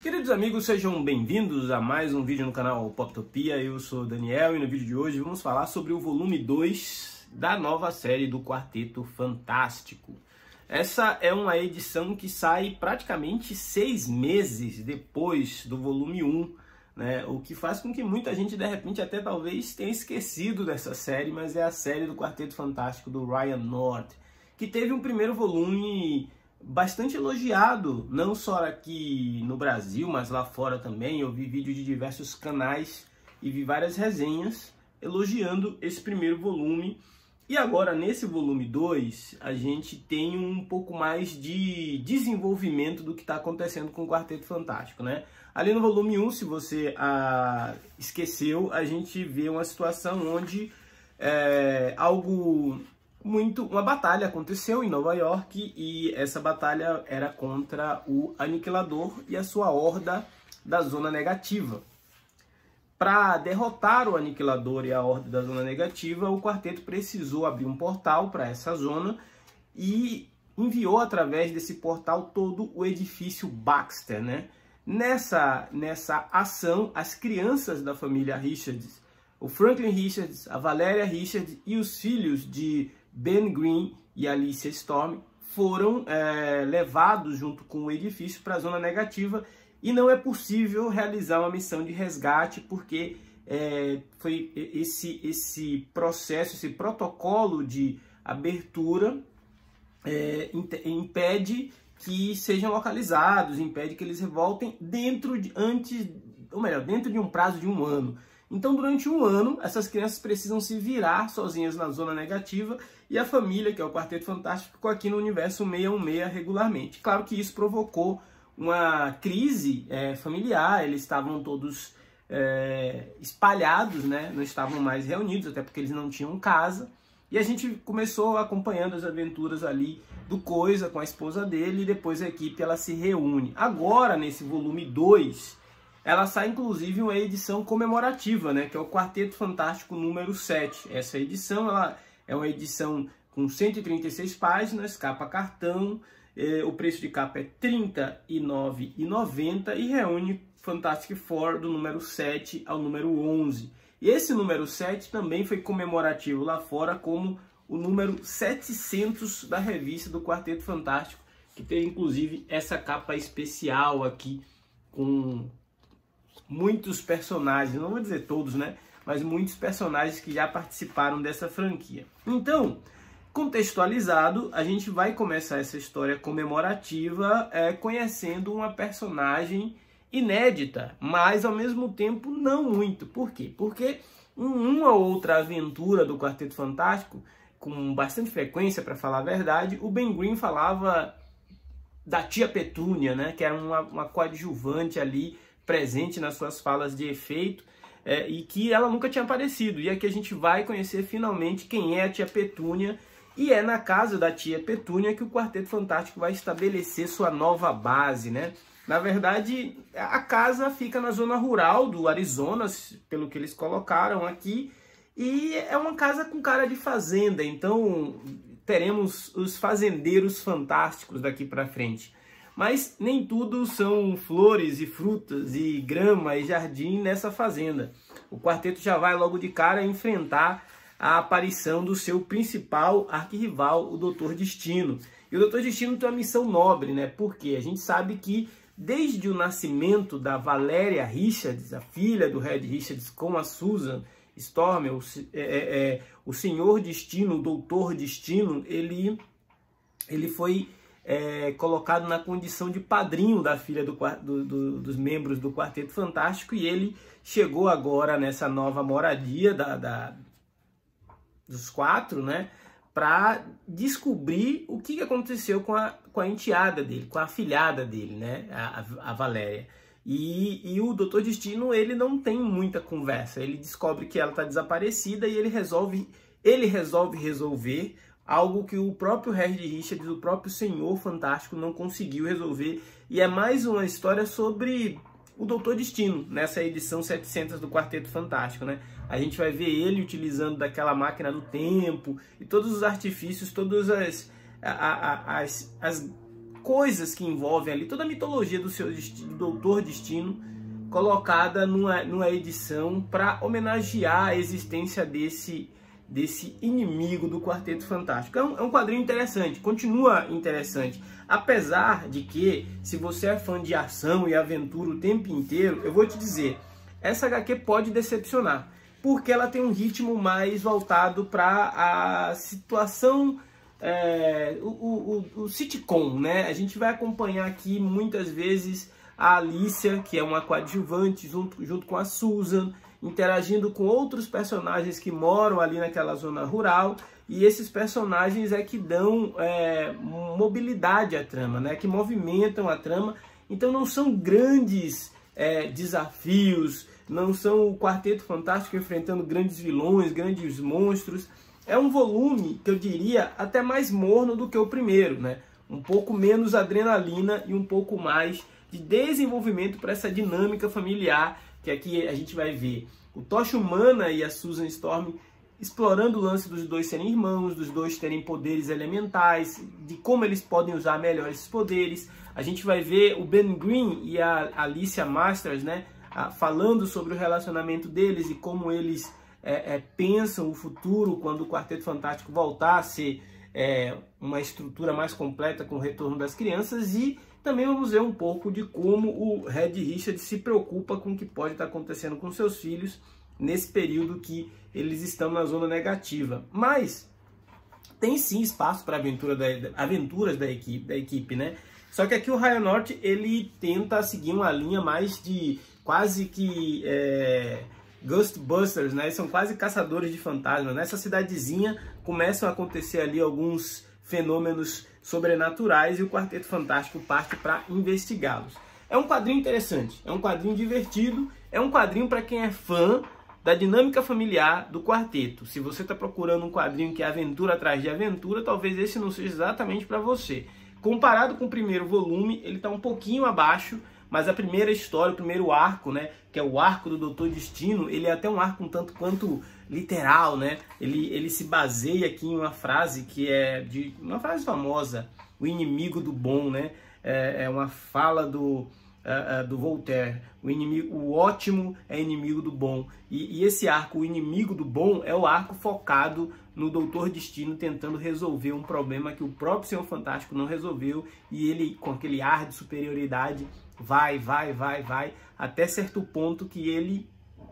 Queridos amigos, sejam bem-vindos a mais um vídeo no canal Poptopia. Eu sou o Daniel e no vídeo de hoje vamos falar sobre o volume 2 da nova série do Quarteto Fantástico. Essa é uma edição que sai praticamente 6 meses depois do volume 1, né? O que faz com que muita gente de repente até talvez tenha esquecido dessa série, mas é a série do Quarteto Fantástico do Ryan North, que teve um primeiro volume bastante elogiado, não só aqui no Brasil, mas lá fora também. Eu vi vídeo de diversos canais e vi várias resenhas elogiando esse primeiro volume. E agora, nesse volume 2, a gente tem um pouco mais de desenvolvimento do que está acontecendo com o Quarteto Fantástico, né? Ali no volume 1, se você esqueceu, a gente vê uma situação onde uma batalha aconteceu em Nova York, e essa batalha era contra o Aniquilador e a sua horda da Zona Negativa. Para derrotar o Aniquilador e a horda da Zona Negativa, o quarteto precisou abrir um portal para essa zona e enviou através desse portal todo o edifício Baxter, né? Nessa ação, as crianças da família Richards, o Franklin Richards, a Valéria Richards e os filhos de Ben Green e Alicia Storm foram levados junto com o edifício para a Zona Negativa, e não é possível realizar uma missão de resgate porque foi esse processo, esse protocolo de abertura impede que sejam localizados, impede que eles voltem dentro de um prazo de 1 ano. Então, durante 1 ano, essas crianças precisam se virar sozinhas na Zona Negativa, e a família, que é o Quarteto Fantástico, ficou aqui no universo 616 regularmente. Claro que isso provocou uma crise familiar, eles estavam todos espalhados, né? Não estavam mais reunidos, até porque eles não tinham casa. E a gente começou acompanhando as aventuras ali do Coisa com a esposa dele, e depois a equipe ela se reúne. Agora, nesse volume 2... ela sai, inclusive, uma edição comemorativa, né? Que é o Quarteto Fantástico número 7. Essa edição ela é uma edição com 136 páginas, capa cartão. O preço de capa é R$ 39,90 e reúne Fantastic Four do número 7 ao número 11. E esse número 7 também foi comemorativo lá fora como o número 700 da revista do Quarteto Fantástico, que tem, inclusive, essa capa especial aqui com muitos personagens, não vou dizer todos, né? Mas muitos personagens que já participaram dessa franquia. Então, contextualizado, a gente vai começar essa história comemorativa conhecendo uma personagem inédita, mas ao mesmo tempo não muito. Por quê? Porque em uma outra aventura do Quarteto Fantástico, com bastante frequência, para falar a verdade, o Ben Green falava da Tia Petúnia, né? Que era uma coadjuvante ali, presente nas suas falas de efeito, e que ela nunca tinha aparecido. E aqui a gente vai conhecer finalmente quem é a Tia Petúnia, e é na casa da Tia Petúnia que o Quarteto Fantástico vai estabelecer sua nova base, né? Na verdade, a casa fica na zona rural do Arizona, pelo que eles colocaram aqui, e é uma casa com cara de fazenda, então teremos os fazendeiros fantásticos daqui para frente. Mas nem tudo são flores e frutas e grama e jardim nessa fazenda. O quarteto já vai logo de cara enfrentar a aparição do seu principal arquirrival, o Doutor Destino. E o Doutor Destino tem uma missão nobre, né? Porque a gente sabe que desde o nascimento da Valéria Richards, a filha do Red Richards, com a Susan Storm, o Senhor Destino, o Doutor Destino, ele foi colocado na condição de padrinho da filha dos membros do Quarteto Fantástico, e ele chegou agora nessa nova moradia dos 4, né, para descobrir o que aconteceu com a enteada dele, com a afilhada dele, né, a Valéria. E o Doutor Destino, ele não tem muita conversa, ele descobre que ela está desaparecida e ele resolve resolver algo que o próprio Red Richard, o próprio Senhor Fantástico, não conseguiu resolver. E é mais uma história sobre o Doutor Destino, nessa edição 700 do Quarteto Fantástico, né? A gente vai ver ele utilizando daquela máquina do tempo, e todos os artifícios, todas as coisas que envolvem ali toda a mitologia do Senhor Destino, Doutor Destino, colocada numa edição para homenagear a existência desse inimigo do Quarteto Fantástico. É um quadrinho interessante, continua interessante. Apesar de que, se você é fã de ação e aventura o tempo inteiro, eu vou te dizer, essa HQ pode decepcionar, porque ela tem um ritmo mais voltado para a situação, o sitcom, né? A gente vai acompanhar aqui muitas vezes a Alicia, que é uma coadjuvante, junto com a Susan, interagindo com outros personagens que moram ali naquela zona rural, e esses personagens é que dão mobilidade à trama, né? Que movimentam a trama. Então não são grandes desafios, não são o Quarteto Fantástico enfrentando grandes vilões, grandes monstros. É um volume que eu diria até mais morno do que o primeiro, né? Um pouco menos adrenalina e um pouco mais de desenvolvimento para essa dinâmica familiar, que aqui a gente vai ver o Toshimana e a Susan Storm explorando o lance dos dois serem irmãos, dos dois terem poderes elementais, de como eles podem usar melhor esses poderes. A gente vai ver o Ben Green e a Alicia Masters, né, falando sobre o relacionamento deles e como eles pensam o futuro quando o Quarteto Fantástico voltar a ser uma estrutura mais completa com o retorno das crianças. E também vamos ver um pouco de como o Red Richard se preocupa com o que pode estar acontecendo com seus filhos nesse período que eles estão na zona negativa. Mas tem sim espaço para aventuras da equipe, né? Só que aqui o Ryan North, ele tenta seguir uma linha mais de quase que Ghostbusters, né? Eles são quase caçadores de fantasmas. Nessa cidadezinha começam a acontecer ali alguns fenômenos sobrenaturais e o Quarteto Fantástico parte para investigá-los. É um quadrinho interessante, é um quadrinho divertido, é um quadrinho para quem é fã da dinâmica familiar do quarteto. Se você está procurando um quadrinho que é aventura atrás de aventura, talvez esse não seja exatamente para você. Comparado com o primeiro volume, ele está um pouquinho abaixo, mas a primeira história, o primeiro arco, né, que é o arco do Doutor Destino, ele é até um arco um tanto quanto literal, né? Ele se baseia aqui em uma frase que é de uma frase famosa, o inimigo do bom, né? É uma fala do Voltaire, o ótimo é inimigo do bom. E esse arco, o inimigo do bom, é o arco focado no Doutor Destino tentando resolver um problema que o próprio Senhor Fantástico não resolveu, e ele, com aquele ar de superioridade, vai, até certo ponto que ele...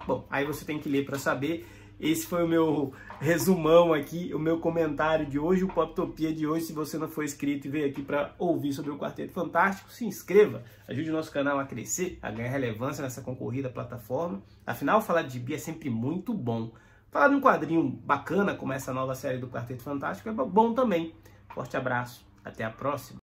Bom, aí você tem que ler para saber. Esse foi o meu resumão aqui, o meu comentário de hoje, o Poptopia de hoje. Se você não for inscrito e veio aqui para ouvir sobre o Quarteto Fantástico, se inscreva, ajude o nosso canal a crescer, a ganhar relevância nessa concorrida plataforma. Afinal, falar de gibi é sempre muito bom. Falar de um quadrinho bacana, como essa nova série do Quarteto Fantástico, é bom também. Forte abraço, até a próxima.